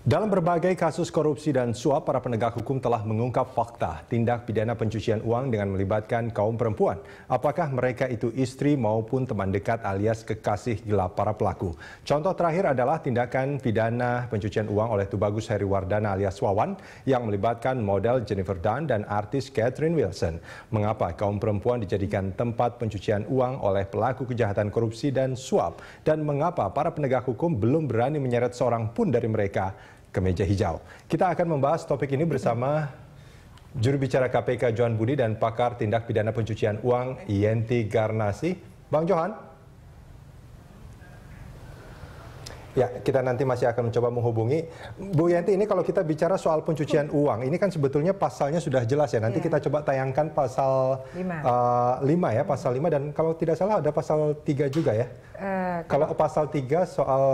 Dalam berbagai kasus korupsi dan suap, para penegak hukum telah mengungkap fakta tindak pidana pencucian uang dengan melibatkan kaum perempuan. Apakah mereka itu istri maupun teman dekat alias kekasih gelap para pelaku. Contoh terakhir adalah tindakan pidana pencucian uang oleh Tubagus Chaery Wardana alias Wawan yang melibatkan model Jennifer Dunn dan artis Catherine Wilson. Mengapa kaum perempuan dijadikan tempat pencucian uang oleh pelaku kejahatan korupsi dan suap? Dan mengapa para penegak hukum belum berani menyeret seorang pun dari mereka ke meja hijau? Kita akan membahas topik ini bersama juru bicara KPK Johan Budi dan pakar tindak pidana pencucian uang Yenti Garnasih. Bang Johan, ya, kita nanti masih akan mencoba menghubungi Bu Yenti. Ini kalau kita bicara soal pencucian uang, ini kan sebetulnya pasalnya sudah jelas ya. Nanti kita coba tayangkan pasal 5 ya, pasal 5, dan kalau tidak salah ada pasal 3 juga ya. Kalau pasal 3 soal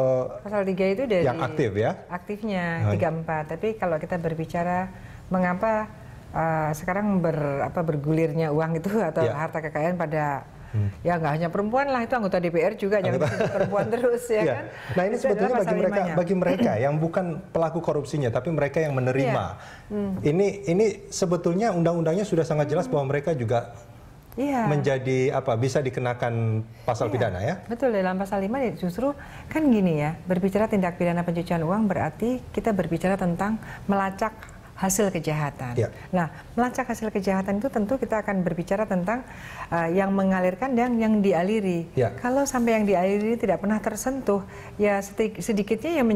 pasal 3 itu dari yang aktif ya, aktifnya 34. Tapi kalau kita berbicara mengapa sekarang bergulirnya uang itu atau harta kekayaan pada ya nggak hanya perempuan lah, itu anggota DPR juga, jangan perempuan terus ya kan. Nah ini sebetulnya bagi mereka yang bukan pelaku korupsinya tapi mereka yang menerima. Ini sebetulnya undang-undangnya sudah sangat jelas bahwa mereka juga menjadi bisa dikenakan pasal pidana ya. Betul, dalam pasal 5 justru kan gini ya, berbicara tindak pidana pencucian uang berarti kita berbicara tentang melacak hasil kejahatan. Nah, melacak hasil kejahatan itu tentu kita akan berbicara tentang yang mengalirkan dan yang dialiri. Kalau sampai yang dialiri tidak pernah tersentuh, ya sedikitnya yang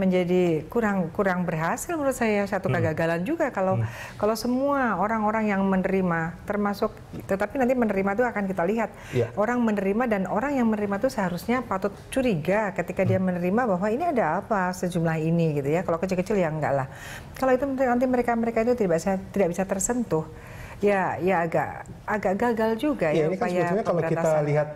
menjadi kurang berhasil menurut saya, satu kegagalan juga kalau kalau semua orang-orang yang menerima, termasuk tetapi nanti menerima itu akan kita lihat orang menerima, dan orang yang menerima itu seharusnya patut curiga ketika dia menerima bahwa ini ada apa sejumlah ini gitu ya. Kalau kecil-kecil ya enggak lah. Kalau itu nanti mereka itu tidak bisa tersentuh, ya agak gagal juga ya. Ini kan sebetulnya kalau kita lihat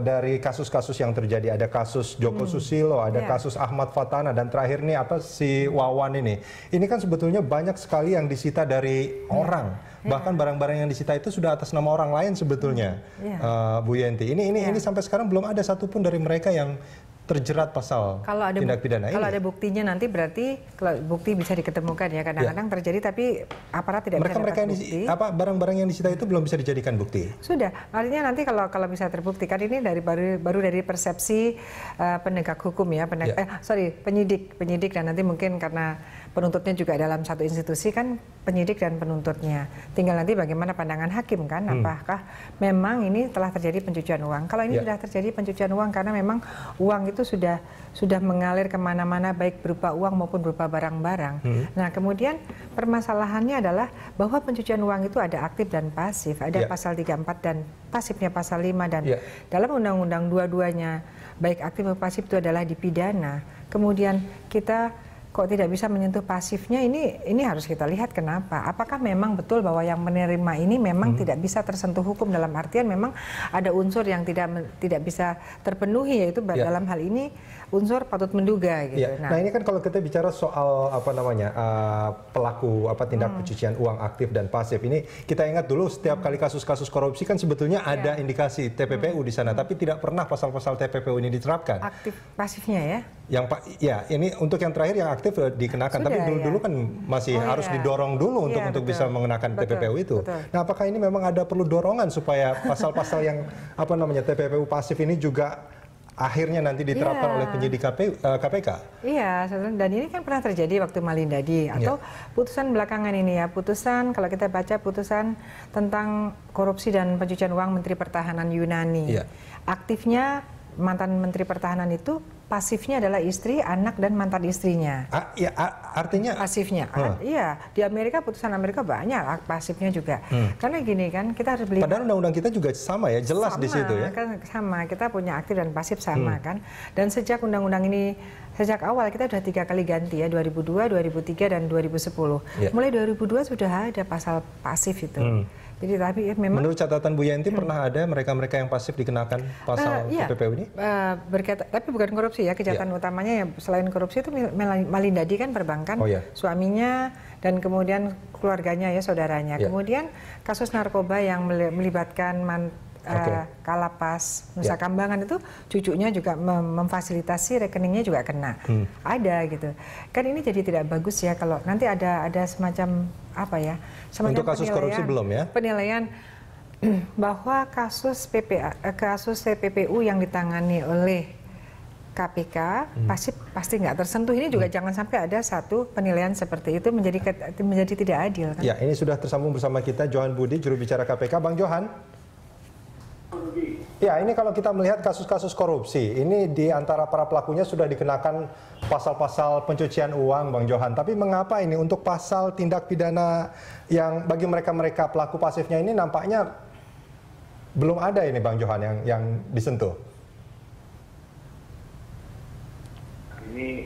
dari kasus-kasus yang terjadi, ada kasus Joko Susilo, ada kasus Ahmad Fathanah, dan terakhir nih si Wawan ini. Ini kan sebetulnya banyak sekali yang disita dari orang. Bahkan barang-barang yang disita itu sudah atas nama orang lain sebetulnya. Bu Yenti, ini sampai sekarang belum ada satupun dari mereka yang terjerat pasal tindak pidana ini. Kalau ada buktinya nanti berarti kalau bukti bisa diketemukan ya, kadang-kadang terjadi tapi aparat tidak bisa dapat bukti. Barang-barang yang disita itu belum bisa dijadikan bukti. Sudah, artinya nanti kalau bisa terbuktikan, ini baru dari persepsi penegak hukum ya, penyidik dan nanti mungkin karena penuntutnya juga dalam satu institusi kan, penyidik dan penuntutnya. Tinggal nanti bagaimana pandangan hakim kan, apakah memang ini telah terjadi pencucian uang. Kalau ini sudah terjadi pencucian uang karena memang uang itu sudah mengalir kemana-mana, baik berupa uang maupun berupa barang-barang. Nah kemudian permasalahannya adalah bahwa pencucian uang itu ada aktif dan pasif, ada pasal 34 dan pasifnya pasal 5, dan dalam undang-undang dua-duanya baik aktif maupun pasif itu adalah dipidana. Kemudian kita kok tidak bisa menyentuh pasifnya, ini harus kita lihat kenapa. Apakah memang betul bahwa yang menerima ini memang tidak bisa tersentuh hukum, dalam artian memang ada unsur yang tidak bisa terpenuhi, yaitu dalam hal ini unsur patut menduga gitu. Nah ini kan kalau kita bicara soal pelaku tindak pencucian uang aktif dan pasif ini, kita ingat dulu setiap kali kasus-kasus korupsi kan sebetulnya ada indikasi TPPU di sana, tapi tidak pernah pasal-pasal TPPU ini diterapkan. Aktif pasifnya ya. Yang ini untuk yang terakhir yang aktif dikenakan, tapi dulu kan masih harus didorong dulu untuk bisa mengenakan TPPU itu. Nah, apakah ini memang ada perlu dorongan supaya pasal-pasal yang TPPU pasif ini juga akhirnya nanti diterapkan oleh penyidik KPK? Iya, dan ini kan pernah terjadi waktu Malindadi atau putusan belakangan ini ya, putusan kalau kita baca putusan tentang korupsi dan pencucian uang Menteri Pertahanan Yunani. Aktifnya mantan Menteri Pertahanan itu, pasifnya adalah istri, anak, dan mantan istrinya. Artinya? Pasifnya. Iya, di Amerika, putusan Amerika banyak pasifnya juga. Karena gini kan, kita harus beli. Padahal undang-undang kita juga sama ya, jelas di situ ya. Kan, sama, kita punya aktif dan pasif sama kan. Dan sejak undang-undang ini, sejak awal kita sudah 3 kali ganti ya, 2002, 2003, dan 2010. Mulai 2002 sudah ada pasal pasif itu. Jadi tapi memang menurut catatan Bu Yenti pernah ada mereka-mereka yang pasif dikenakan pasal TPPU ini? Berkaitan, tapi bukan korupsi ya, kejahatan utamanya ya, selain korupsi itu Malindadi kan perbankan, suaminya dan kemudian keluarganya ya, saudaranya. Kemudian kasus narkoba yang melibatkan Kalapas, Nusa Kambangan itu cucunya juga memfasilitasi, rekeningnya juga kena, ada gitu. Kan ini jadi tidak bagus ya kalau nanti ada semacam apa ya? Semacam untuk kasus korupsi belum ya? Penilaian bahwa kasus TPPU yang ditangani oleh KPK pasti nggak tersentuh. Ini juga jangan sampai ada satu penilaian seperti itu menjadi tidak adil. Kan? Ya, ini sudah tersambung bersama kita Johan Budi, juru bicara KPK. Bang Johan. Ya, ini kalau kita melihat kasus-kasus korupsi, ini di antara para pelakunya sudah dikenakan pasal-pasal pencucian uang, Bang Johan. Tapi mengapa ini untuk pasal tindak pidana yang bagi mereka-mereka pelaku pasifnya ini nampaknya belum ada ini, Bang Johan, yang disentuh? Ini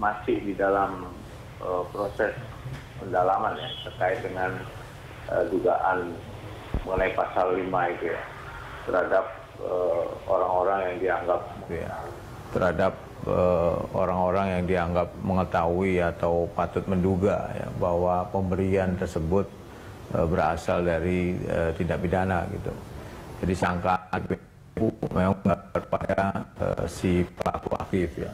masih di dalam proses pendalaman ya, terkait dengan dugaan mengenai pasal 5 itu ya, terhadap orang-orang yang dianggap mengetahui atau patut menduga ya, bahwa pemberian tersebut berasal dari tindak pidana gitu. Jadi sangkaan itu memang kepada si pelaku aktif ya.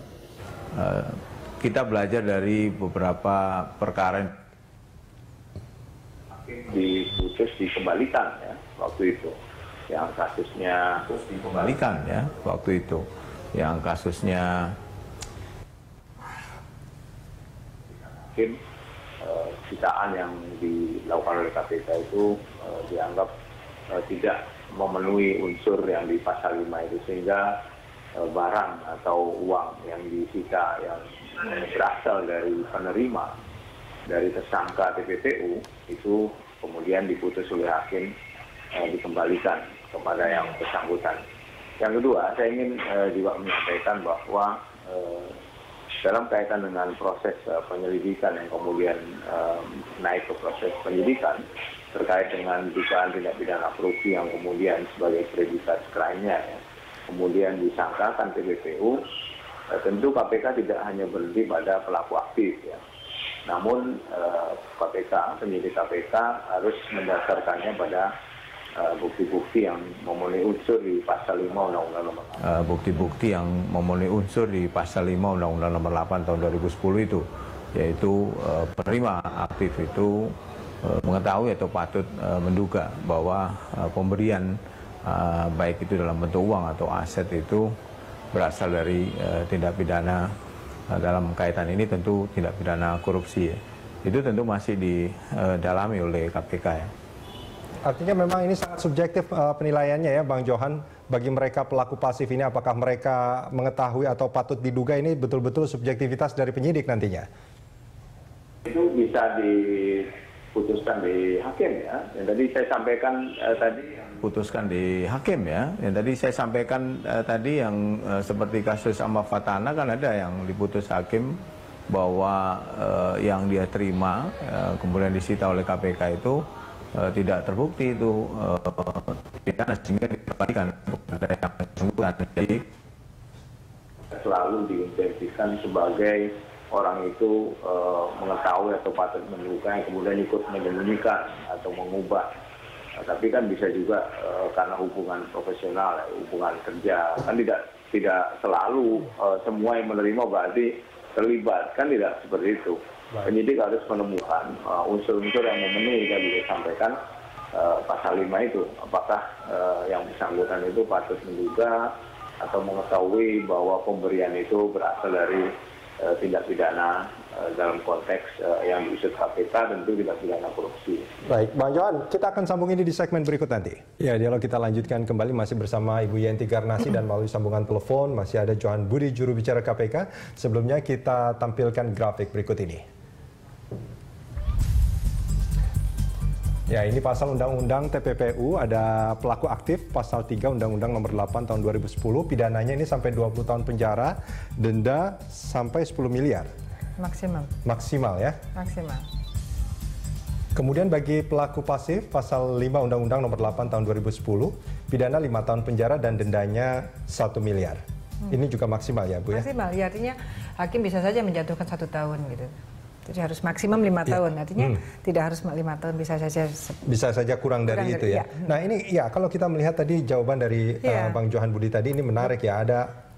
Kita belajar dari beberapa perkara yang diputus dikembalikan ya waktu itu. Yang kasusnya dikembalikan ya waktu itu, yang kasusnya mungkin sitaan yang dilakukan oleh KPK itu dianggap tidak memenuhi unsur yang di pasal 5 itu, sehingga barang atau uang yang disita yang berasal dari penerima dari tersangka TPPU itu kemudian diputus oleh hakim dikembalikan kepada yang bersangkutan. Yang kedua, saya ingin juga menyampaikan bahwa dalam kaitan dengan proses penyelidikan yang kemudian naik ke proses penyidikan terkait dengan dugaan tindak pidana korupsi yang kemudian sebagai predikat crime-nya ya, kemudian disangkakan TPPU, tentu KPK tidak hanya berhenti pada pelaku aktif ya. Namun KPK, penyidik KPK harus mendasarkannya pada bukti-bukti yang memenuhi unsur di pasal 5 Undang-Undang Nomor 8. Bukti-bukti yang memenuhi unsur di pasal 5 Undang-Undang Nomor 8 tahun 2010 itu, yaitu penerima aktif itu mengetahui atau patut menduga bahwa pemberian baik itu dalam bentuk uang atau aset itu berasal dari tindak pidana, dalam kaitan ini tentu tindak pidana korupsi ya. Itu tentu masih didalami oleh KPK ya. Artinya memang ini sangat subjektif penilaiannya ya, Bang Johan. Bagi mereka pelaku pasif ini, apakah mereka mengetahui atau patut diduga, ini betul-betul subjektivitas dari penyidik nantinya? Itu bisa diputuskan di hakim ya. Yang tadi saya sampaikan seperti kasus Ahmad Fathanah kan ada yang diputus hakim bahwa yang dia terima kemudian disita oleh KPK itu tidak terbukti itu pidana, sehingga dikembalikan kepada yang bersangkutan. Jadi selalu diidentifikasikan sebagai orang itu mengetahui atau patut menduga yang kemudian ikut menyembunyikan atau mengubah. Tapi kan bisa juga karena hubungan profesional, hubungan kerja, kan tidak selalu semua yang menerima berarti terlibat, kan tidak seperti itu. Penyidik harus menemukan unsur-unsur yang memenuhi tadi disampaikan pasal 5 itu. Apakah yang bersangkutan itu patut menduga atau mengetahui bahwa pemberian itu berasal dari tindak pidana dalam konteks yang diusut KPK, tentu tindak pidana korupsi. Baik, Bang Johan, kita akan sambung ini di segmen berikut nanti. Ya, dialog kita lanjutkan kembali masih bersama Ibu Yenti Garnasih dan melalui sambungan telepon masih ada Johan Budi, juru bicara KPK. Sebelumnya kita tampilkan grafik berikut ini. Ya, ini pasal Undang-Undang TPPU, ada pelaku aktif pasal 3 Undang-Undang Nomor 8 tahun 2010, pidananya ini sampai 20 tahun penjara, denda sampai 10 miliar. Maksimal. Maksimal ya? Maksimal. Kemudian bagi pelaku pasif pasal 5 Undang-Undang Nomor 8 tahun 2010, pidana 5 tahun penjara dan dendanya 1 miliar. Ini juga maksimal ya, Bu ya? Maksimal, ya, artinya hakim bisa saja menjatuhkan 1 tahun gitu. Jadi harus maksimum 5 tahun, artinya tidak harus 5 tahun, bisa saja kurang dari itu ya. Nah ini ya kalau kita melihat tadi jawaban dari Bang Johan Budi tadi ini menarik ya,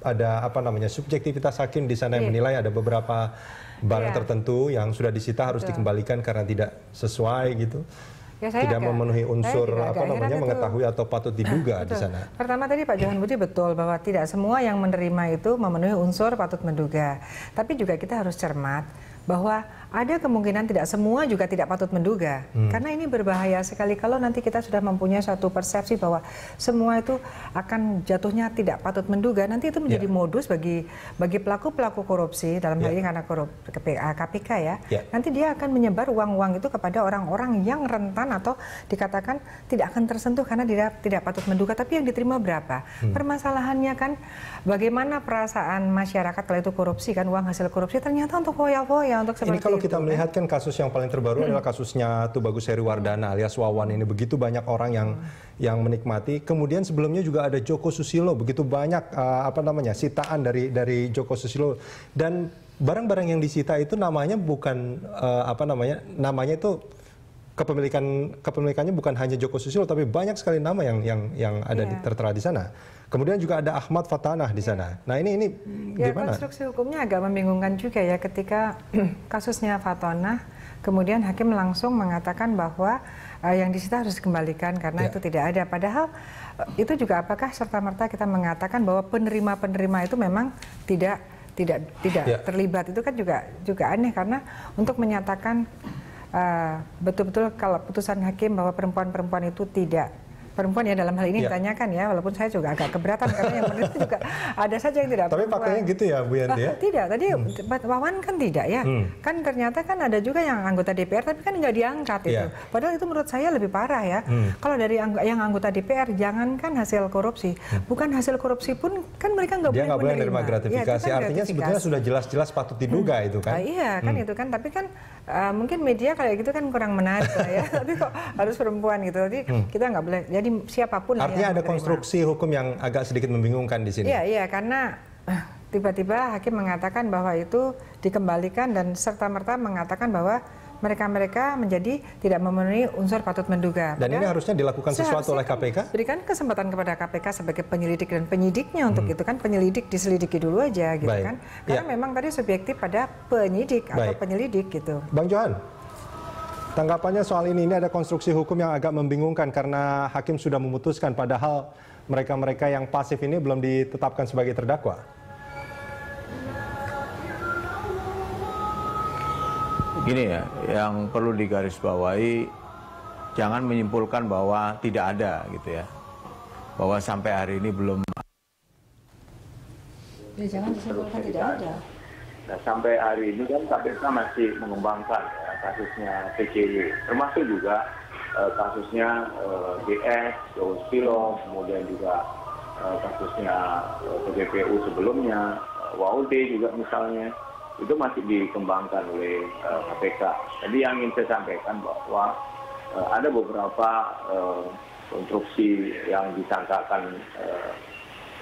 ada apa namanya subjektivitas hakim di sana yang menilai ada beberapa barang tertentu yang sudah disita harus dikembalikan karena tidak sesuai gitu. Ya, tidak memenuhi unsur apa namanya mengetahui atau patut diduga di sana. Pertama tadi Pak Johan Budi betul bahwa tidak semua yang menerima itu memenuhi unsur patut menduga. Tapi juga kita harus cermat bahwa ada kemungkinan tidak semua juga tidak patut menduga. Karena ini berbahaya sekali kalau nanti kita sudah mempunyai suatu persepsi bahwa semua itu akan jatuhnya tidak patut menduga. Nanti itu menjadi modus bagi pelaku-pelaku korupsi dalam hal ini karena KPK ya. Nanti dia akan menyebar uang-uang itu kepada orang-orang yang rentan atau dikatakan tidak akan tersentuh karena tidak patut menduga, tapi yang diterima berapa? Permasalahannya kan bagaimana perasaan masyarakat kalau itu korupsi kan, uang hasil korupsi ternyata untuk foya-foya untuk seperti ini. Kalau kita melihat kan kasus yang paling terbaru adalah kasusnya Tubagus Chaery Wardana alias Wawan ini, begitu banyak orang yang menikmati. Kemudian sebelumnya juga ada Joko Susilo, begitu banyak apa namanya sitaan dari Joko Susilo, dan barang-barang yang disita itu namanya bukan namanya itu kepemilikannya bukan hanya Joko Susilo, tapi banyak sekali nama yang ada tertera di sana. Kemudian juga ada Ahmad Fathanah di sana. Nah ini gimana? Konstruksi hukumnya agak membingungkan juga ya, ketika kasusnya Fathanah, kemudian hakim langsung mengatakan bahwa yang disita harus dikembalikan karena itu tidak ada. Padahal itu juga apakah serta-merta kita mengatakan bahwa penerima-penerima itu memang tidak terlibat? Itu kan juga aneh, karena untuk menyatakan betul-betul kalau putusan hakim bahwa perempuan-perempuan itu tidak, perempuan ya dalam hal ini ditanyakan ya, walaupun saya juga agak keberatan karena yang benar itu juga ada saja yang tidak perempuan. Tapi faktanya gitu ya Bu Yanti ya? Tidak, tadi Wawan kan tidak ya, kan ternyata kan ada juga yang anggota DPR tapi kan nggak diangkat itu, padahal itu menurut saya lebih parah ya, kalau dari yang anggota DPR jangankan hasil korupsi, bukan hasil korupsi pun kan mereka nggak boleh menerima gratifikasi, artinya sebetulnya sudah jelas-jelas patut diduga itu kan? Iya kan itu kan, tapi kan mungkin media kayak gitu kan kurang menarik ya, tapi kok harus perempuan gitu, jadi kita nggak boleh, jadi siapapun. Artinya ada konstruksi hukum yang agak sedikit membingungkan di sini. Iya karena tiba-tiba hakim mengatakan bahwa itu dikembalikan dan serta-merta mengatakan bahwa mereka-mereka menjadi tidak memenuhi unsur patut menduga. Dan ini harusnya dilakukan sesuatu oleh KPK? Berikan kesempatan kepada KPK sebagai penyelidik dan penyidiknya untuk itu kan, penyelidik diselidiki dulu aja gitu kan. Karena memang tadi subjektif pada penyidik atau penyelidik gitu. Bang Johan, tanggapannya soal ini ada konstruksi hukum yang agak membingungkan karena hakim sudah memutuskan padahal mereka-mereka yang pasif ini belum ditetapkan sebagai terdakwa. Gini ya, yang perlu digarisbawahi, jangan menyimpulkan bahwa tidak ada gitu ya, bahwa sampai hari ini belum. Ya jangan disimpulkan tidak ada. Nah, sampai hari ini kan KPK masih mengembangkan ya, kasusnya PCY, termasuk juga kasusnya DS, Joko Susilo, kemudian juga kasusnya TPPU sebelumnya, WUD juga misalnya. Itu masih dikembangkan oleh KPK. Jadi yang ingin saya sampaikan bahwa ada beberapa konstruksi yang disangkakan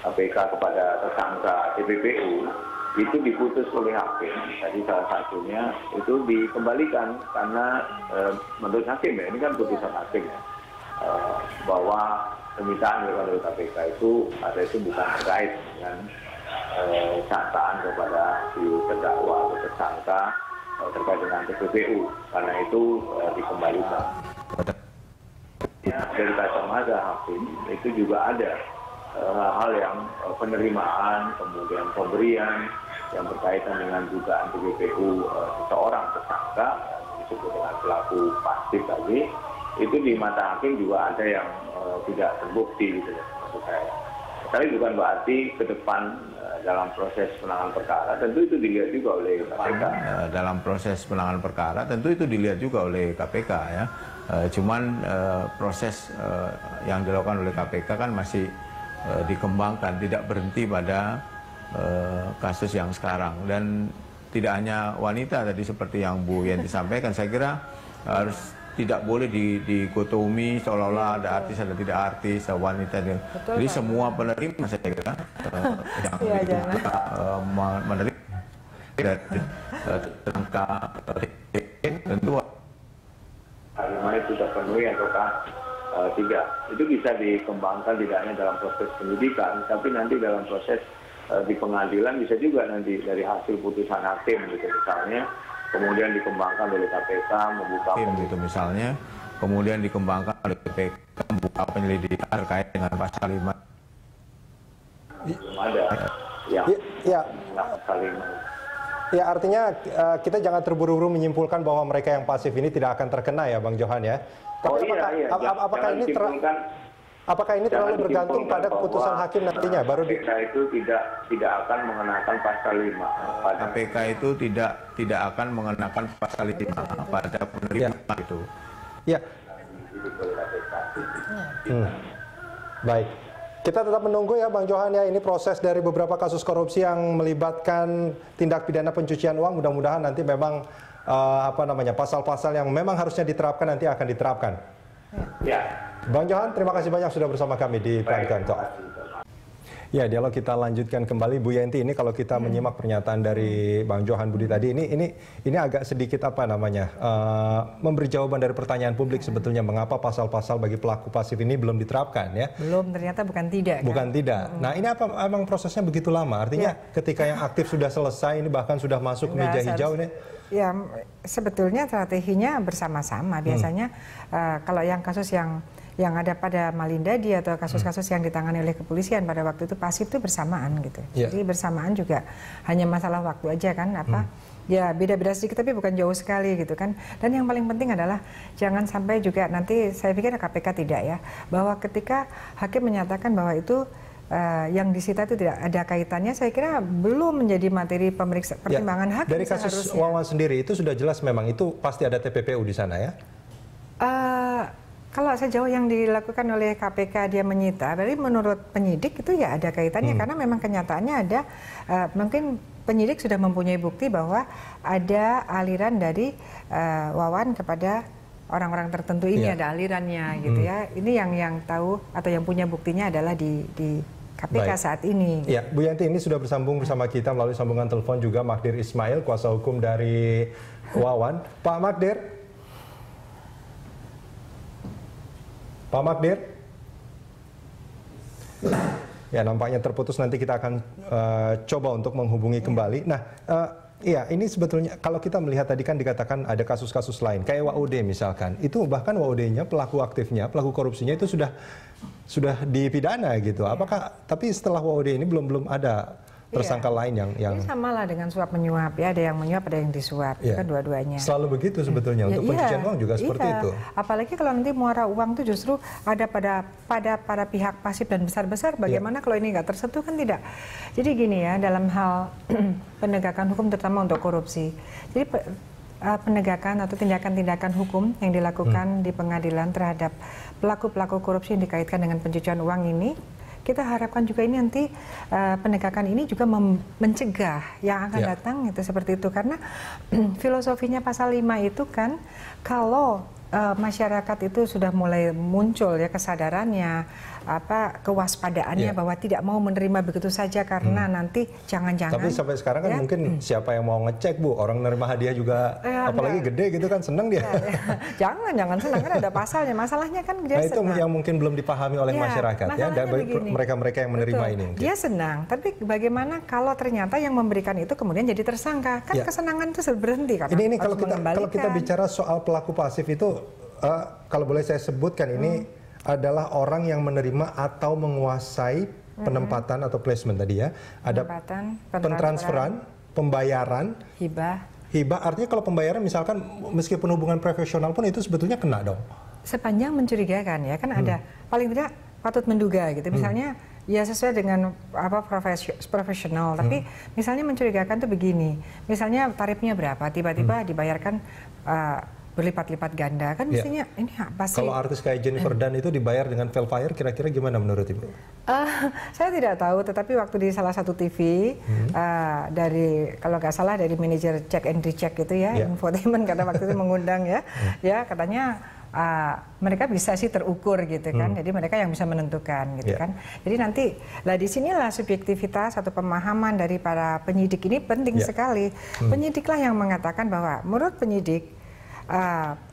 KPK kepada tersangka TPPU itu diputus oleh hakim. Jadi salah satunya itu dikembalikan karena menurut hakim ya, ini kan putusan hakim ya, bahwa penyitaan dari KPK itu ada itu bukan terkait dengan cataan kepada si terdakwa atau tersangka terkait dengan TPPU, karena itu dikembalikan. Ya, dari kacamata hakim itu juga ada hal yang penerimaan kemudian pemberian yang berkaitan dengan dugaan TPPU seseorang tersangka disebut dengan pelaku pasif tadi, itu di mata hakim juga ada yang tidak terbukti gitu maksud saya. Tapi bukan berarti ke depan dalam proses penanganan perkara tentu itu dilihat juga oleh KPK. Dalam proses penanganan perkara tentu itu dilihat juga oleh KPK ya. Cuman proses yang dilakukan oleh KPK kan masih dikembangkan, tidak berhenti pada kasus yang sekarang. Dan tidak hanya wanita tadi seperti yang Bu Yenti sampaikan, saya kira harus tidak boleh dikotomi seolah-olah ada artis ada tidak artis, wanita dan jadi semua penerima saya kira yang menerima dan kerangka tentu kalimatnya sudah penuhi atau tidak, itu bisa dikembangkan tidak hanya dalam proses penyidikan, tapi nanti dalam proses di pengadilan bisa juga nanti dari hasil putusan hakim gitu misalnya, kemudian dikembangkan oleh KPK membuka gitu misalnya, kemudian dikembangkan oleh KPK membuka penyelidikan terkait dengan pasal 5. Belum ada ya. Pasal 5. Ya, artinya kita jangan terburu-buru menyimpulkan bahwa mereka yang pasif ini tidak akan terkena ya, Bang Johan ya. Tapi apakah ini terlalu bergantung pada keputusan hakim nantinya? Baru KPK itu tidak akan mengenakan pasal 5. KPK itu tidak akan mengenakan pasal 5 pada penerimaan itu. Ya. Baik. Kita tetap menunggu ya Bang Johan ya, ini proses dari beberapa kasus korupsi yang melibatkan tindak pidana pencucian uang, mudah-mudahan nanti memang pasal-pasal yang memang harusnya diterapkan nanti akan diterapkan. Ya. Bang Johan, terima kasih banyak sudah bersama kami di Prime Time Talk. Ya, dialog kita lanjutkan kembali Bu Yenti. Ini kalau kita menyimak pernyataan dari Bang Johan Budi tadi, ini agak sedikit memberi jawaban dari pertanyaan publik sebetulnya, mengapa pasal-pasal bagi pelaku pasif ini belum diterapkan ya? Belum, ternyata bukan tidak. Bukan tidak. Nah, ini apa emang prosesnya begitu lama? Artinya ketika yang aktif sudah selesai, ini bahkan sudah masuk ke meja hijau ini. Ya, sebetulnya strateginya bersama-sama. Biasanya kalau yang kasus yang ada pada Malindadi atau kasus-kasus yang ditangani oleh kepolisian pada waktu itu pasif itu bersamaan gitu. Jadi bersamaan juga, hanya masalah waktu aja kan ya beda-beda sedikit tapi bukan jauh sekali gitu kan. Dan yang paling penting adalah jangan sampai juga nanti saya pikir KPK tidak ya, bahwa ketika hakim menyatakan bahwa itu yang disita itu tidak ada kaitannya, saya kira belum menjadi materi pemeriksa pertimbangan hakim. Dari kasus Wawan sendiri itu sudah jelas memang itu pasti ada TPPU di sana ya. Kalau sejauh yang dilakukan oleh KPK dia menyita, berarti menurut penyidik itu ya ada kaitannya karena memang kenyataannya ada mungkin penyidik sudah mempunyai bukti bahwa ada aliran dari Wawan kepada orang-orang tertentu ini ada alirannya gitu ya. Ini yang tahu atau yang punya buktinya adalah di KPK saat ini. Ya, Bu Yanti ini sudah bersambung bersama kita melalui sambungan telepon juga Magdir Ismail, kuasa hukum dari Wawan. Pak Magdir. Pak Magdir, ya nampaknya terputus, nanti kita akan coba untuk menghubungi kembali. Nah, ini sebetulnya kalau kita melihat tadi kan dikatakan ada kasus-kasus lain, kayak WOD misalkan, itu bahkan WOD-nya pelaku aktifnya, pelaku korupsinya itu sudah dipidana gitu. Apakah tapi setelah WOD ini belum ada tersangka lain yang ini sama lah dengan suap menyuap ya, ada yang menyuap ada yang disuap kan dua-duanya selalu begitu sebetulnya untuk pencucian uang juga seperti itu, apalagi kalau nanti muara uang itu justru ada pada para pihak pasif dan besar-besar, bagaimana kalau ini nggak tersentuh kan tidak. Jadi gini ya, dalam hal penegakan hukum terutama untuk korupsi, jadi penegakan atau tindakan-tindakan hukum yang dilakukan di pengadilan terhadap pelaku-pelaku korupsi yang dikaitkan dengan pencucian uang ini, kita harapkan juga ini nanti penegakan ini juga mencegah yang akan datang gitu, seperti itu. Karena filosofinya pasal 5 itu kan kalau masyarakat itu sudah mulai muncul ya kesadarannya, kewaspadaannya bahwa tidak mau menerima begitu saja karena nanti jangan-jangan. Tapi sampai sekarang kan mungkin siapa yang mau ngecek Bu, orang nerima hadiah juga apalagi gede gitu kan seneng dia. Jangan seneng kan ada pasalnya, masalahnya kan dia senang. Itu yang mungkin belum dipahami oleh masyarakat ya, dan mereka-mereka yang menerima ini. Mungkin. Dia senang, tapi bagaimana kalau ternyata yang memberikan itu kemudian jadi tersangka? Kan kesenangan itu berhenti kan. Ini kalau kita bicara soal pelaku pasif itu kalau boleh saya sebutkan ini adalah orang yang menerima atau menguasai penempatan atau placement tadi ya. Ada pentransferan, pembayaran, hibah. Artinya kalau pembayaran misalkan meskipun hubungan profesional pun itu sebetulnya kena dong. Sepanjang mencurigakan ya, kan ada paling tidak patut menduga gitu. Misalnya ya sesuai dengan profesional, tapi misalnya mencurigakan tuh begini. Misalnya tarifnya berapa, tiba-tiba dibayarkan berlipat-lipat ganda kan mestinya ini apa sih? Kalau artis kayak Jennifer Dunn itu dibayar dengan Velfire, kira-kira gimana menurut Ibu? Saya tidak tahu, tetapi waktu di salah satu TV dari kalau nggak salah dari manajer Check and Recheck gitu ya, infotainment karena waktu itu mengundang ya, katanya mereka bisa sih terukur gitu kan, jadi mereka yang bisa menentukan gitu kan. Jadi nanti lah disinilah subjektivitas atau pemahaman dari para penyidik ini penting sekali. Penyidiklah yang mengatakan bahwa menurut penyidik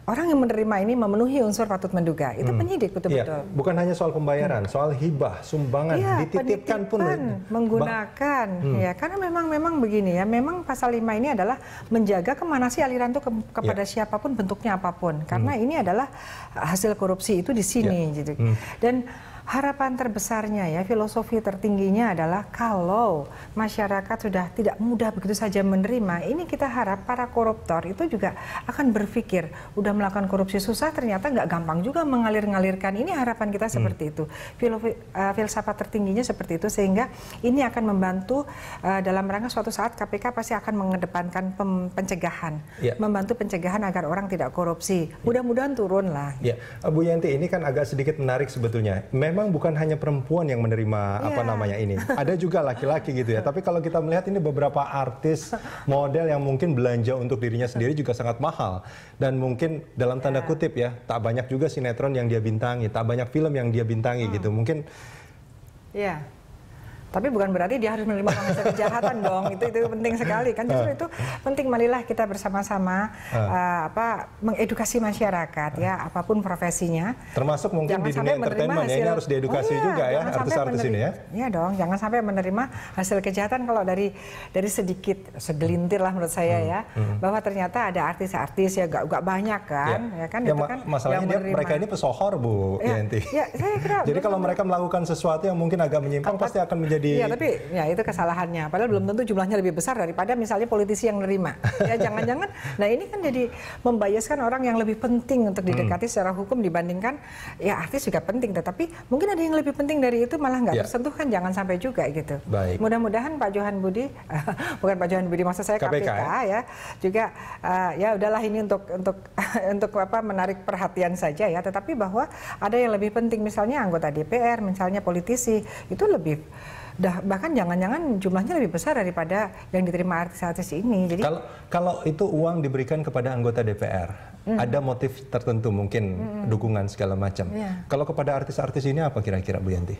orang yang menerima ini memenuhi unsur patut menduga. Itu penyidik betul-betul. Bukan hanya soal pembayaran, soal hibah, sumbangan, dititipkan pun menggunakan. Ya, karena memang begini ya. Memang pasal 5 ini adalah menjaga kemana sih aliran itu kepada siapapun bentuknya apapun. Karena ini adalah hasil korupsi itu di sini gitu. Dan harapan terbesarnya ya, filosofi tertingginya adalah kalau masyarakat sudah tidak mudah begitu saja menerima, ini kita harap para koruptor itu juga akan berpikir, udah melakukan korupsi susah ternyata nggak gampang juga mengalir-ngalirkan. Ini harapan kita seperti itu. Filsafat tertingginya seperti itu, sehingga ini akan membantu dalam rangka suatu saat KPK pasti akan mengedepankan pencegahan, membantu pencegahan agar orang tidak korupsi. Mudah-mudahan turun lah. Bu Yenti, ini kan agak sedikit menarik sebetulnya. Memang bukan hanya perempuan yang menerima apa namanya ini, ada juga laki-laki gitu ya. Tapi kalau kita melihat ini beberapa artis, model yang mungkin belanja untuk dirinya sendiri juga sangat mahal. Dan mungkin dalam tanda kutip ya, tak banyak juga sinetron yang dia bintangi, tak banyak film yang dia bintangi gitu. Mungkin tapi bukan berarti dia harus menerima sanksi kejahatan dong. Itu penting sekali kan, justru itu penting. Marilah kita bersama-sama mengedukasi masyarakat ya, apapun profesinya. Termasuk mungkin jangan di dunia entertainment ya, ini harus diedukasi juga ya artis-artis ini ya. Iya dong, jangan sampai menerima hasil kejahatan kalau dari sedikit, segelintir lah menurut saya ya, bahwa ternyata ada artis-artis ya gak banyak kan ya kan. Ya, itu kan masalahnya dia, mereka ini pesohor Bu Yenti. Saya kira jadi kalau mereka melakukan sesuatu yang mungkin agak menyimpang pasti akan menjadi. Iya, tapi ya itu kesalahannya. Padahal belum tentu jumlahnya lebih besar daripada misalnya politisi yang menerima. Ya jangan-jangan. Nah ini kan jadi membiaskan orang yang lebih penting untuk didekati secara hukum dibandingkan ya artis juga penting. Tetapi mungkin ada yang lebih penting dari itu malah nggak tersentuhkan. Jangan sampai juga gitu. Mudah-mudahan Pak Johan Budi, bukan Pak Johan Budi maksud saya, KPK ya juga ya udahlah ini untuk apa menarik perhatian saja ya. Tetapi bahwa ada yang lebih penting misalnya anggota DPR, misalnya politisi itu lebih. Bahkan jangan-jangan jumlahnya lebih besar daripada yang diterima artis-artis ini. Jadi kalau itu uang diberikan kepada anggota DPR, ada motif tertentu mungkin dukungan segala macam. Kalau kepada artis-artis ini apa kira-kira Bu Yenti?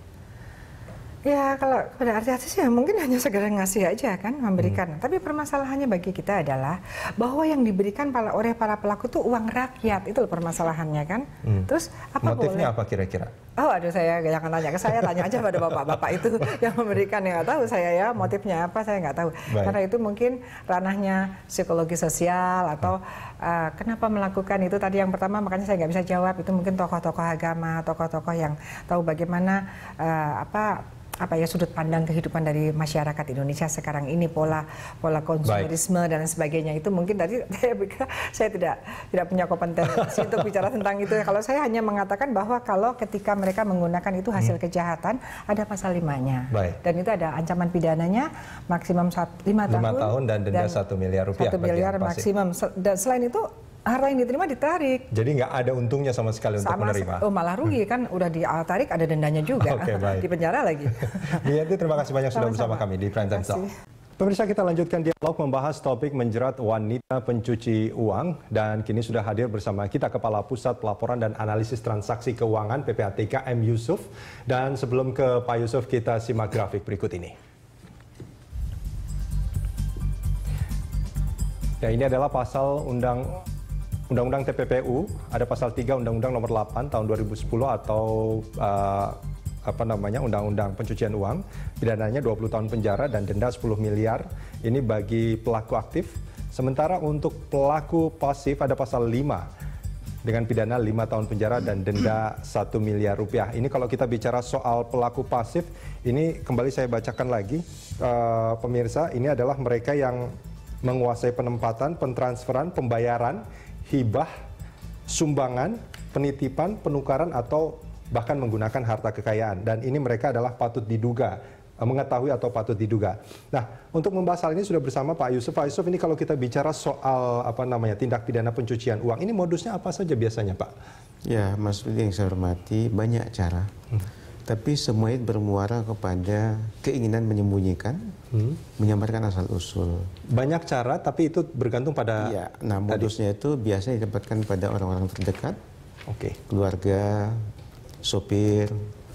Ya kalau kepada artis-artis ya mungkin hanya segera ngasih aja kan, memberikan. Tapi permasalahannya bagi kita adalah bahwa yang diberikan oleh para pelaku itu uang rakyat, itu loh permasalahannya kan. Terus apa motifnya boleh? Apa kira-kira? Oh aduh, saya jangan tanya ke saya, tanya aja pada bapak-bapak itu yang memberikan, yang nggak tahu saya ya motifnya apa, saya nggak tahu. Karena itu mungkin ranahnya psikologi sosial atau kenapa melakukan itu tadi yang pertama, makanya saya nggak bisa jawab. Itu mungkin tokoh-tokoh agama, tokoh-tokoh yang tahu bagaimana sudut pandang kehidupan dari masyarakat Indonesia sekarang ini, pola konsumerisme dan sebagainya. Itu mungkin tadi saya tidak punya kompetensi untuk bicara tentang itu. Kalau saya hanya mengatakan bahwa kalau ketika mereka menggunakan itu hasil kejahatan ada pasal 5-nya dan itu ada ancaman pidananya maksimum 5 tahun dan denda 1 miliar rupiah. 1 miliar maksimum. Dan selain itu harta yang diterima ditarik. Jadi nggak ada untungnya sama sekali untuk menerima. Oh malah rugi kan, udah ditarik ada dendanya juga, di penjara lagi. Bu Yenti, terima kasih banyak sudah bersama kami di Prime Time Talk. Pemirsa, kita lanjutkan dialog membahas topik menjerat wanita pencuci uang, dan kini sudah hadir bersama kita Kepala Pusat Pelaporan dan Analisis Transaksi Keuangan PPATK M. Yusuf. Dan sebelum ke Pak Yusuf, kita simak grafik berikut ini. Ya, ini adalah pasal Undang-Undang TPPU, ada pasal 3 Undang-Undang nomor 8 tahun 2010 atau Undang-Undang pencucian uang, pidananya 20 tahun penjara dan denda 10 miliar. Ini bagi pelaku aktif. Sementara untuk pelaku pasif ada pasal 5 dengan pidana 5 tahun penjara dan denda 1 miliar rupiah. Ini kalau kita bicara soal pelaku pasif, ini kembali saya bacakan lagi pemirsa, ini adalah mereka yang menguasai penempatan, pentransferan, pembayaran, hibah, sumbangan, penitipan, penukaran, atau bahkan menggunakan harta kekayaan. Dan ini mereka adalah patut diduga, mengetahui atau patut diduga. Nah, untuk membahas hal ini sudah bersama Pak Yusuf. Pak Yusuf, ini kalau kita bicara soal tindak pidana pencucian uang, ini modusnya apa saja biasanya, Pak? Ya, Mas Budi yang saya hormati, banyak cara. Tapi semuanya bermuara kepada keinginan menyembunyikan, menyamarkan asal-usul. Banyak cara, tapi itu bergantung pada modusnya itu biasanya didapatkan pada orang-orang terdekat, Oke. Keluarga, sopir,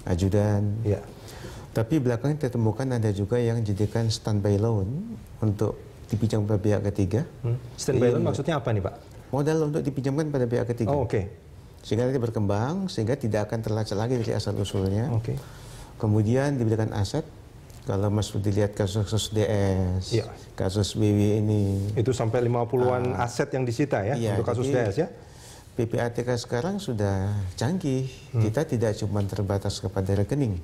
ajudan. Ya. Tapi belakangnya ditemukan ada juga yang dijadikan standby loan untuk dipinjam pada pihak ketiga. Standby loan maksudnya apa nih Pak? Modal untuk dipinjamkan pada pihak ketiga. Oh, oke. Okay. Sehingga nanti berkembang, sehingga tidak akan terlacak lagi dari asal-usulnya. Oke. Okay. Kemudian diberikan aset. Kalau Mas Budi lihat kasus-kasus DS, ya, kasus BW ini. Itu sampai 50-an aset yang disita ya, iya, untuk kasus DS ya? PPATK sekarang sudah canggih. Kita tidak cuma terbatas kepada rekening,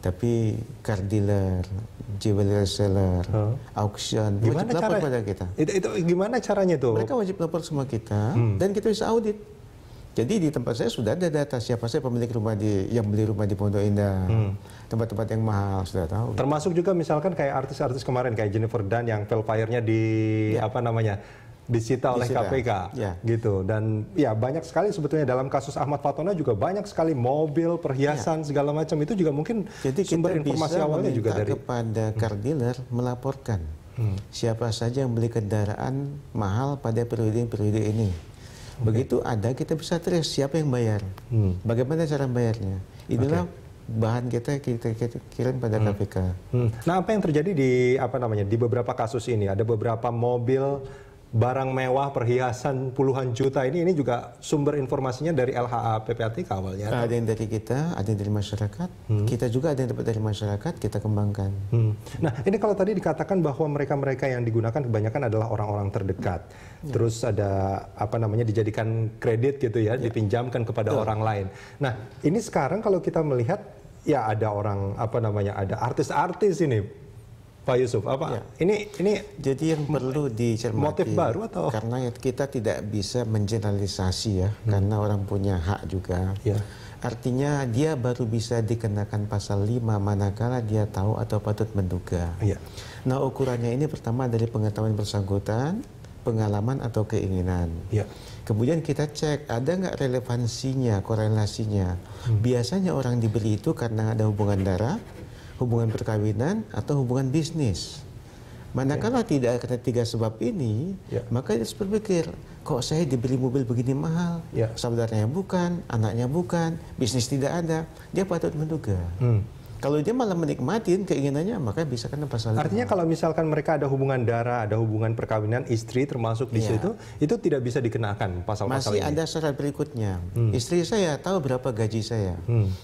tapi car dealer, jewelry seller, auction. Gimana wajib lapor pada kita. Itu gimana caranya tuh? Mereka wajib lapor semua kita, dan kita bisa audit. Jadi di tempat saya sudah ada data siapa saya pemilik rumah yang beli rumah di Pondok Indah, tempat-tempat yang mahal sudah tahu. Termasuk juga misalkan kayak artis-artis kemarin kayak Jennifer Dunn yang file-nya di apa namanya disita oleh KPK, ya, gitu. Dan ya banyak sekali sebetulnya dalam kasus Ahmad Fathanah juga banyak sekali mobil, perhiasan segala macam itu juga mungkin. Jadi sumber informasi awalnya juga dari kepada car dealer melaporkan siapa saja yang beli kendaraan mahal pada periode ini. Begitu ada, kita bisa trace siapa yang bayar, bagaimana cara bayarnya. Inilah bahan kita kirim pada KPK. Nah, apa yang terjadi di apa namanya di beberapa kasus ini? Ada beberapa mobil, barang mewah, perhiasan puluhan juta ini juga sumber informasinya dari LHA PPATK awalnya. Ada yang dari kita, ada yang dari masyarakat. Kita juga ada yang dapat dari masyarakat, kita kembangkan. Nah, ini kalau tadi dikatakan bahwa mereka-mereka yang digunakan kebanyakan adalah orang-orang terdekat. Terus ada apa namanya dijadikan kredit gitu ya, dipinjamkan kepada orang lain. Nah, ini sekarang kalau kita melihat ya ada orang apa namanya ada artis-artis ini, Pak Yusuf. Apa? Ya. Ini jadi yang perlu dicermati. Motif baru atau? Karena kita tidak bisa mengeneralisasi ya, karena orang punya hak juga. Ya. Artinya dia baru bisa dikenakan pasal 5 manakala dia tahu atau patut menduga. Ya. Nah, ukurannya ini pertama dari pengetahuan bersangkutan, pengalaman atau keinginan. Ya. Kemudian kita cek ada nggak relevansinya, korelasinya. Biasanya orang diberi itu karena ada hubungan darah, hubungan perkawinan atau hubungan bisnis. Manakala tidak ada tiga sebab ini, maka dia harus berpikir, kok saya diberi mobil begini mahal? Saudaranya bukan, anaknya bukan, bisnis tidak ada. Dia patut menduga. Kalau dia malah menikmatin keinginannya, maka bisa kena pasal. Artinya kalau misalkan mereka ada hubungan darah, ada hubungan perkawinan, istri termasuk di situ, itu tidak bisa dikenakan pasal-pasal ini. Masih ada syarat berikutnya. Istri saya tahu berapa gaji saya.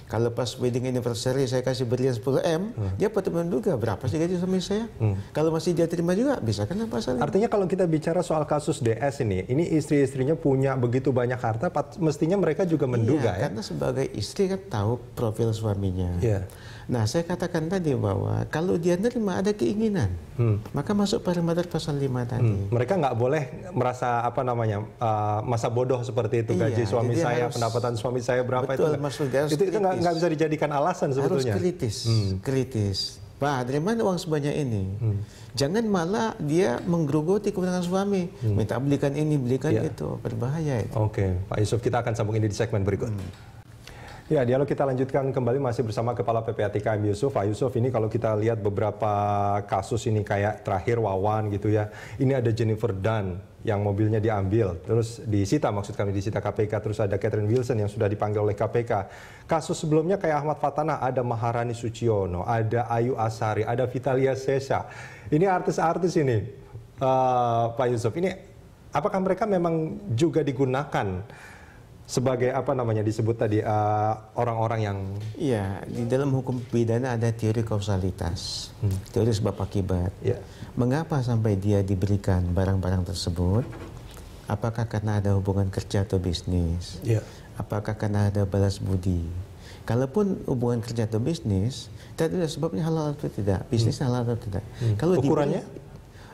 Kalau pas wedding anniversary saya kasih berlian 10M, dia patut menduga berapa sih gaji suami saya. Kalau masih dia terima juga, bisa kena pasal. Artinya kalau kita bicara soal kasus DS ini istri-istrinya punya begitu banyak harta, mestinya mereka juga menduga ya. Karena sebagai istri kan tahu profil suaminya. Nah, saya katakan tadi bahwa kalau dia nerima ada keinginan, maka masuk parameter pasal 5 tadi. Mereka nggak boleh merasa apa namanya masa bodoh seperti itu, gaji suami saya, pendapatan suami saya berapa itu nggak bisa dijadikan alasan sebetulnya. Harus kritis, kritis. Wah, dari mana uang sebanyak ini? Jangan malah dia menggerogoti kewenangan suami, minta belikan ini, belikan itu, berbahaya itu. Oke, Pak Yusuf, kita akan sambung ini di segmen berikut. Ya, dialog kita lanjutkan kembali masih bersama Kepala PPATK M. Yusuf. Pak Yusuf, ini kalau kita lihat beberapa kasus ini kayak terakhir Wawan gitu ya. Ini ada Jennifer Dunn yang mobilnya diambil, terus disita, maksud kami disita KPK. Terus ada Catherine Wilson yang sudah dipanggil oleh KPK. Kasus sebelumnya kayak Ahmad Fathanah, ada Maharani Suciono, ada Ayu Asari, ada Vitalia Sesa. Ini artis-artis ini, Pak Yusuf, ini apakah mereka memang juga digunakan sebagai apa namanya disebut tadi orang-orang yang... Iya, di dalam hukum pidana ada teori kausalitas, teori sebab akibat. Mengapa sampai dia diberikan barang-barang tersebut? Apakah karena ada hubungan kerja atau bisnis? Apakah karena ada balas budi? Kalaupun hubungan kerja atau bisnis, tadi sebabnya halal atau tidak, bisnisnya halal atau tidak. Kalau ukurannya?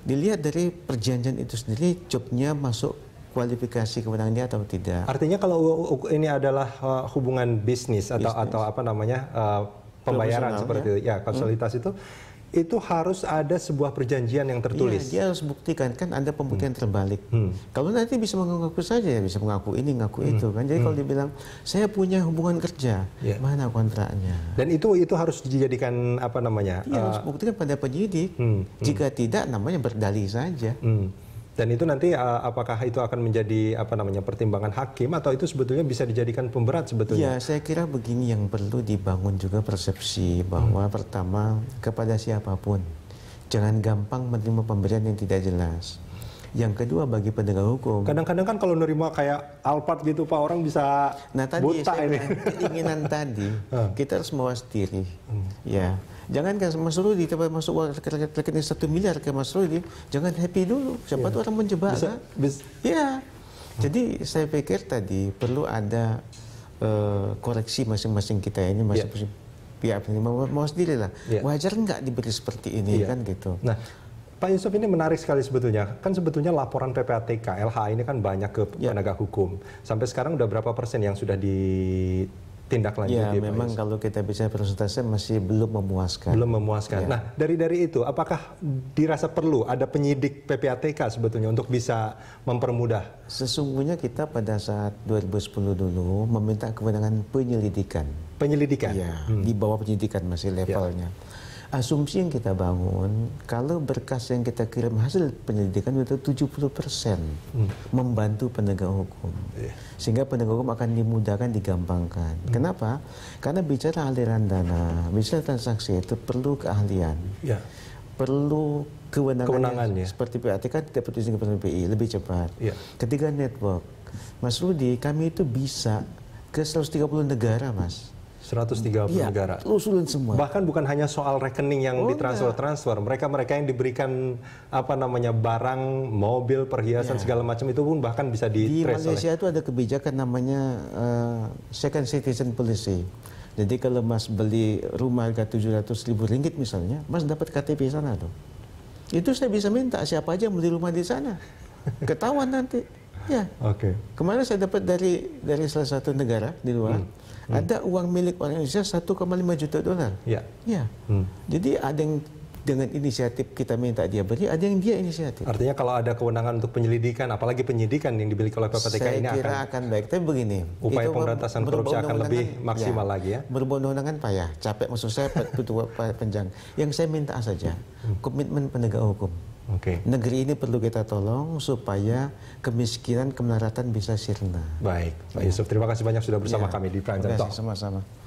Dilihat dari perjanjian itu sendiri, jobnya masuk kualifikasi kewenangan dia atau tidak. Artinya kalau ini adalah hubungan bisnis atau apa namanya pembayaran seperti itu, ya kausalitas itu harus ada sebuah perjanjian yang tertulis. Iya, dia harus buktikan, kan ada pembuktian terbalik. Kalau nanti bisa mengaku saja, ya bisa mengaku ini, ngaku itu kan. Jadi kalau dibilang saya punya hubungan kerja, mana kontraknya? Dan itu harus dijadikan apa namanya? Iya, harus buktikan pada penyidik. Jika tidak, namanya berdalih saja. Dan itu nanti apakah itu akan menjadi pertimbangan hakim atau itu sebetulnya bisa dijadikan pemberat sebetulnya? Ya, saya kira begini, yang perlu dibangun juga persepsi bahwa pertama, kepada siapapun jangan gampang menerima pemberian yang tidak jelas. Yang kedua, bagi penegak hukum, kadang-kadang kan kalau nerima kayak Alphard gitu Pak, orang bisa buta ini. Keinginan tadi, kita harus mawas diri. Ya, jangan kan Mas Rudi tiba-tiba masuk uang rekening 1 miliar ke Mas Rudi, jangan happy dulu. Siapa tuh orang menjebak. Ya, jadi saya pikir tadi perlu ada koreksi masing-masing kita ini, masing-masing pihak penerima mawas diri lah. Wajar nggak diberi seperti ini kan gitu. Nah, Pak Yusuf, ini menarik sekali sebetulnya. Kan sebetulnya laporan PPATK, LH ini kan banyak ke penegak hukum. Sampai sekarang udah berapa persen yang sudah ditindaklanjuti? Ya, memang kalau kita bicara persentase masih belum memuaskan. Belum memuaskan. Ya. Nah, dari itu, apakah dirasa perlu ada penyidik PPATK sebetulnya untuk bisa mempermudah? Sesungguhnya kita pada saat 2010 dulu meminta kewenangan penyelidikan. Penyelidikan? Ya, di bawah penyidikan masih levelnya. Ya. Asumsi yang kita bangun, kalau berkas yang kita kirim hasil penyelidikan itu 70% membantu penegak hukum. Sehingga penegak hukum akan dimudahkan, digampangkan. Kenapa? Karena bicara aliran dana, bicara transaksi itu perlu keahlian. Perlu kewenangan seperti PPATK tidak perlu izin kepada BPI, lebih cepat. Ketiga, network. Mas Rudi, kami itu bisa ke 130 negara, Mas. 130 negara. Lusurin semua. Bahkan bukan hanya soal rekening yang ditransfer-transfer, mereka-mereka yang diberikan barang, mobil, perhiasan segala macam itu pun bahkan bisa di-trace. Di Malaysia itu ada kebijakan namanya second citizen policy. Jadi kalau Mas beli rumah harga 700.000 ringgit misalnya, Mas dapat KTP sana tuh. Itu saya bisa minta siapa aja beli rumah di sana. Ketahuan nanti. Ya. Oke. Kemarin saya dapat dari salah satu negara di luar. Ada uang milik orang Indonesia 1,5 juta dolar. Jadi ada yang dengan inisiatif kita minta dia beri, ada yang dia inisiatif. Artinya kalau ada kewenangan untuk penyelidikan, apalagi penyidikan yang dimiliki oleh PPATK ini akan baik. Tapi begini, upaya pemberantasan korupsi akan lebih maksimal lagi ya. Berundang-undangan payah, capek maksud saya panjang. Yang saya minta saja komitmen penegak hukum. Negeri ini perlu kita tolong supaya kemiskinan, kemelaratan bisa sirna. Baik, Pak Yusuf, terima kasih banyak sudah bersama kami di Prime Time Talk. Terima kasih, sama-sama.